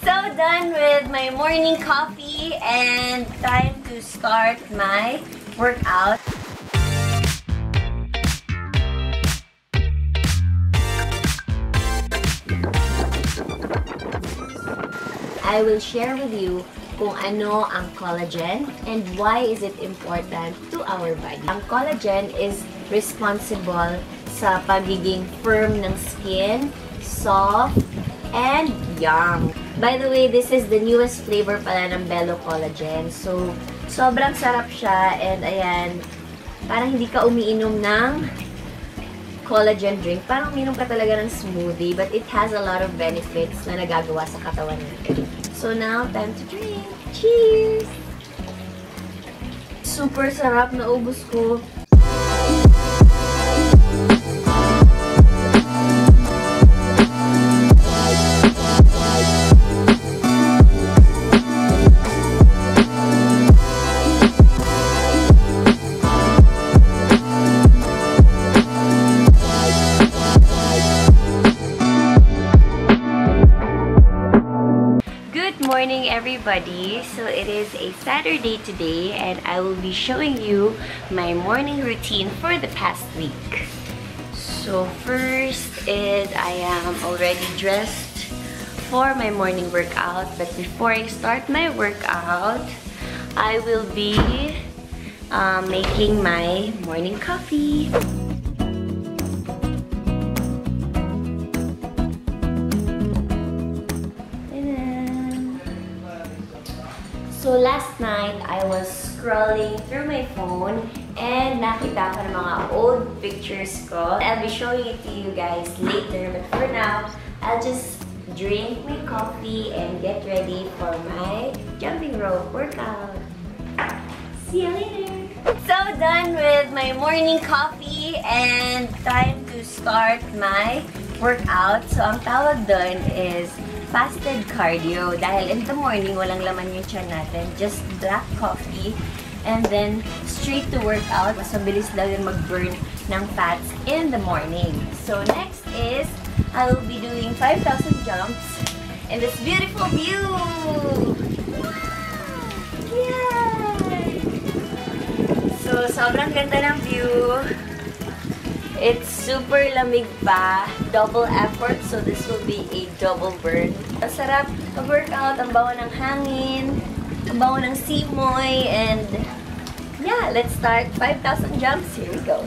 So done with my morning coffee and time to start my workout. I will share with you kung ano ang collagen and why is it important to our body. Ang collagen is responsible sa pagiging firm ng skin, soft, and yum. By the way, this is the newest flavor pala ng Belo Collagen. So, sobrang sarap siya and ayan, parang hindi ka umiinom ng collagen drink. Parang uminom ka talaga ng smoothie, but it has a lot of benefits na nagagawa sa katawan natin. So now, time to drink! Cheers! Super sarap, naubos ko. Good morning, everybody. So it is a Saturday today and I will be showing you my morning routine for the past week. So first is I am already dressed for my morning workout, but before I start my workout, I will be making my morning coffee. So last night, I was scrolling through my phone and nakita ko ng mga old pictures ko. I'll be showing it to you guys later, but for now, I'll just drink my coffee and get ready for my jumping rope workout. See you later! So done with my morning coffee and time to start my workout. So ang tawag dun is fasted cardio dahil in the morning walang laman yung tiyan natin, just black coffee and then straight to workout. Mas mabilis daw yung mag-burn ng fats in the morning. So next is I will be doing 5,000 jumps in this beautiful view! Wow! Yay! So sobrang ganda ng view. It's super lamig pa, double effort, so this will be a double burn. Masarap ang workout, ang bawa ng hangin, ang bawa ng simoy, and yeah, let's start 5,000 jumps. Here we go.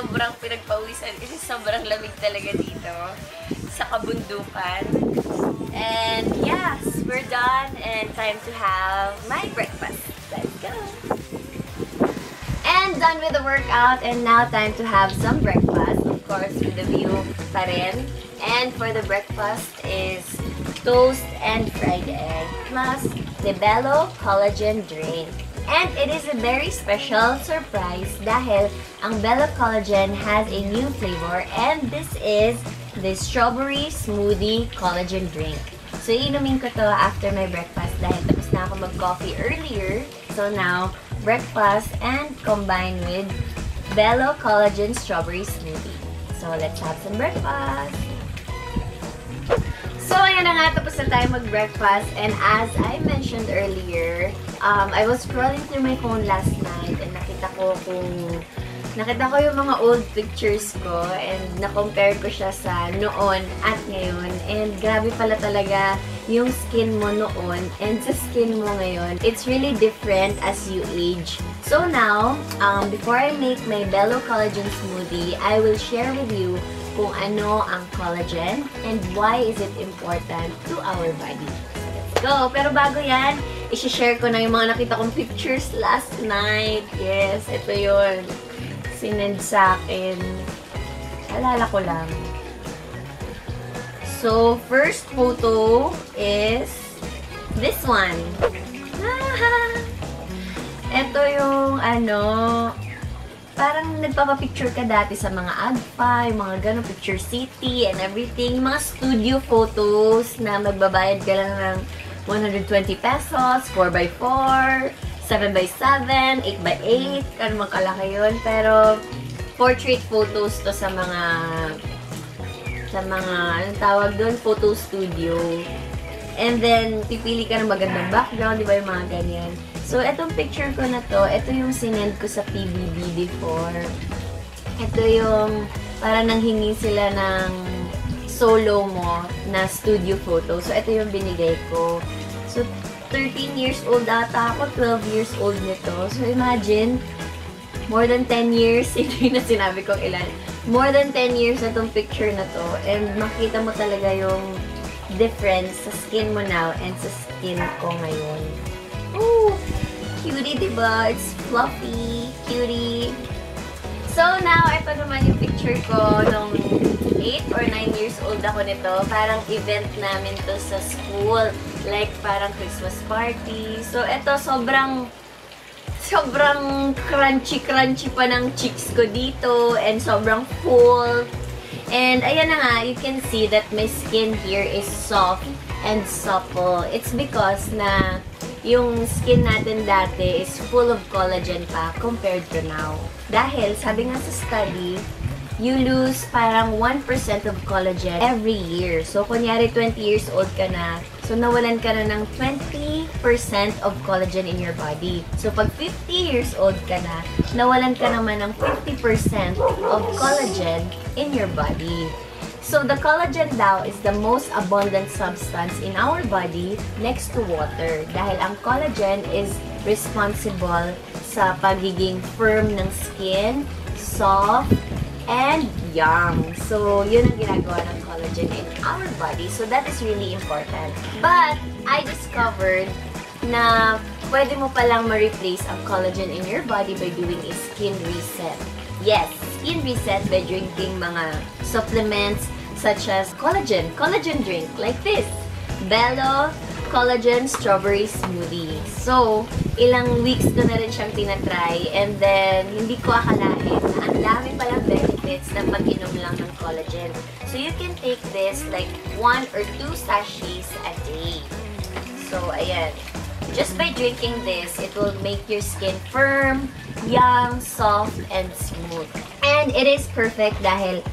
Sobrang pinagpawisan kasi sobrang lamig talaga dito sa kabundukan. And yes, we're done and time to have my breakfast. Let's go! And done with the workout and now time to have some breakfast. Of course, with the view pa rin. And for the breakfast is toast and fried egg plus the Belo Collagen drink. And it is a very special surprise dahil ang Belo Collagen has a new flavor and this is the Strawberry Smoothie Collagen Drink. So, inumin ko to after my breakfast dahil tapos na ako mag-coffee earlier. So now, breakfast and combine with Belo Collagen Strawberry Smoothie. So, let's have some breakfast! So, ayan na nga, tapos na tayo mag-breakfast and as I mentioned earlier, I was scrolling through my phone last night and nakita ko yung mga old pictures ko and na-compare ko siya sa noon at ngayon and grabe pala talaga yung skin mo noon and sa skin mo ngayon. It's really different as you age. So now, before I make my Belo Collagen Smoothie, I will share with you kung ano ang collagen and why is it important to our body. go! Pero bago yan, isi-share ko na yung mga nakita kong pictures last night. Yes, ito yun. Sinend sa akin. Alala ko lang. So, first photo is this one. Ito yung ano, parang nagpapapicture ka dati sa mga agpa, yung mga gano'n, picture city and everything. Yung mga studio photos na magbabayad ka lang ng 120 pesos, 4x4, 7x7, 8x8, ano mang kalaki yun. Pero portrait photos to sa mga, anong tawag doon, photo studio. And then, pipili ka ng magandang background, di ba yung mga ganyan. So, etong picture ko na to, ito yung sinend ko sa PBB before. Ito yung, para nanghingi sila ng solo mo na studio photo. So, ito yung binigay ko. So, 13 years old ata ako, 12 years old nito. So, imagine, more than 10 years, hindi na sinabi kong ilan. More than 10 years na tong picture na to. And makita mo talaga yung difference sa skin mo now and sa skin ko ngayon. Ooh! Cutie, diba? It's fluffy, cutie. So now, ito naman yung picture ko nung 8 or 9 years old ako nito. Parang event namin to sa school. Like, parang Christmas party. So ito, sobrang crunchy-crunchy pa ng cheeks ko dito. And sobrang full. And ayan na nga, you can see that my skin here is soft and supple. It's because na yung skin natin dati is full of collagen pa compared to now. Dahil, sabi nga sa study, you lose parang 1% of collagen every year. So, kunyari 20 years old ka na, so nawalan ka na ng 20% of collagen in your body. So, pag 50 years old ka na, nawalan ka naman ng 50% of collagen in your body. So, the collagen daw is the most abundant substance in our body next to water. Dahil ang collagen is responsible sa pagiging firm ng skin, soft, and young. So, yun ang ginagawa ng collagen in our body. So, that is really important. But, I discovered na pwede mo palang ma-replace ang collagen in your body by doing a skin reset. Yes, skin reset by drinking mga supplements, such as collagen drink like this, Belo Collagen Strawberry Smoothie. So, ilang weeks ko na rin siyang tinatry, and then hindi ko akalain na ang dami palang benefits na pag-inom lang ng collagen. So, you can take this like 1 or 2 sachets a day. So, ayan. Just by drinking this, it will make your skin firm, young, soft, and smooth. And it is perfect dahil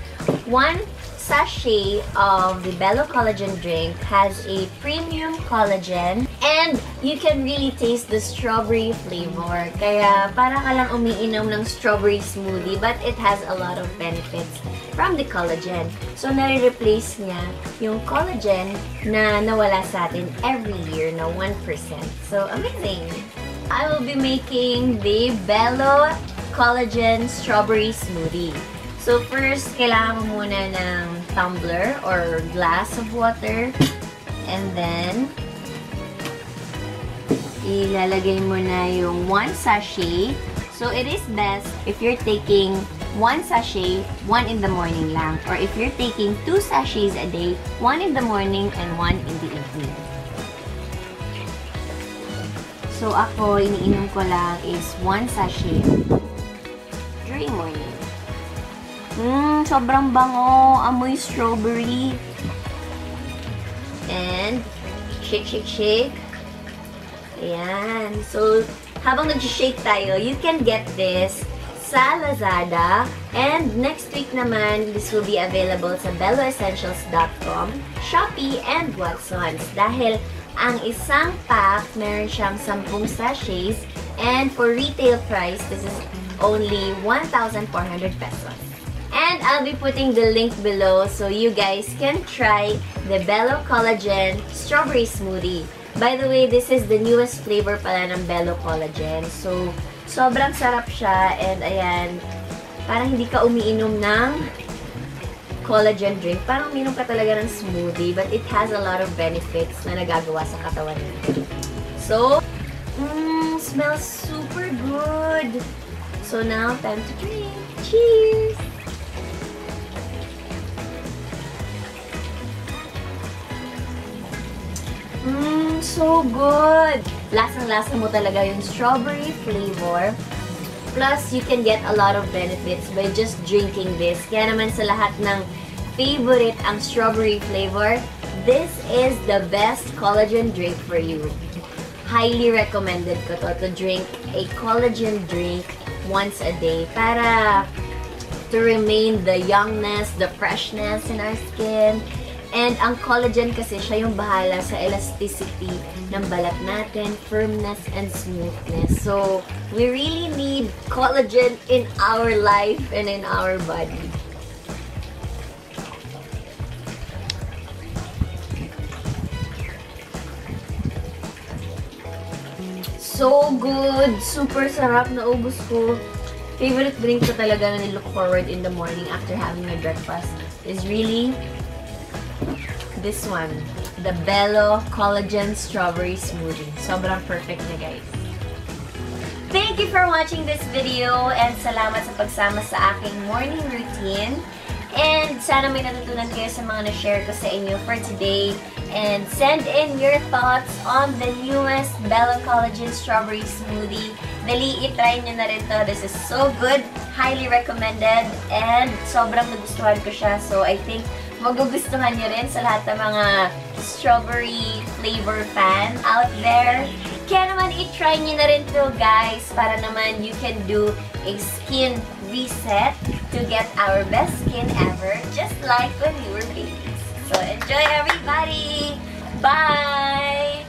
1 sachet of the Belo Collagen drink has a premium collagen and you can really taste the strawberry flavor. Kaya para ka lang umiinom ng strawberry smoothie, but it has a lot of benefits from the collagen. So, nare-replace niya yung collagen na nawala sa atin every year na 1%. So, amazing! I will be making the Belo Collagen Strawberry Smoothie. So first, kailangan mo muna ng tumbler or glass of water. And then, ilalagay mo na yung 1 sachet. So it is best if you're taking 1 sachet, 1 in the morning lang. Or if you're taking 2 sachets a day, 1 in the morning and 1 in the evening. So ako, iniinom ko lang is 1 sachet during morning. Sobrang bango. Amoy strawberry. And, shake, shake, shake. Ayan. So, habang nag-shake tayo, you can get this sa Lazada. And next week naman, this will be available sa beloessentials.com, Shopee, and Watsons. Dahil, ang isang pack, meron siyang 10 sachets. And for retail price, this is only 1,400 pesos. And I'll be putting the link below so you guys can try the Belo Collagen Strawberry Smoothie. By the way, this is the newest flavor pala ng Belo Collagen. So, sobrang sarap siya. And ayan, parang hindi ka umiinom ng collagen drink, parang minum ka talaga ng smoothie, but it has a lot of benefits na nagagawa sa katawan natin. So, smells super good! So now, time to drink! Cheers! So good! Lasang-lasa mo talaga yung strawberry flavor. Plus, you can get a lot of benefits by just drinking this. Kaya naman sa lahat ng favorite ang strawberry flavor, this is the best collagen drink for you. Highly recommended ko to drink a collagen drink once a day para to remain the youngness, the freshness in our skin. And ang collagen kasi siya yung bahala sa elasticity ng balat natin, firmness, and smoothness. So, we really need collagen in our life and in our body. So good! Super sarap, naubos ko. Favorite drink ko talaga na nilook forward in the morning after having my breakfast is really this one, the Belo Collagen Strawberry Smoothie. Sobrang perfect na, guys. Thank you for watching this video and salamat sa pagsama sa aking morning routine. And sana may natutunan kayo sa mga na-share ko sa inyo for today. And send in your thoughts on the newest Belo Collagen Strawberry Smoothie. Dali, itry nyo na rin to. This is so good, highly recommended, and sobrang nagustuhan ko siya. So I think magugustuhan nyo rin sa lahat ng mga strawberry flavor fan out there. Kaya naman, itry nyo na rin to, guys, para naman you can do a skin reset to get our best skin ever, just like when we were babies. So enjoy, everybody! Bye!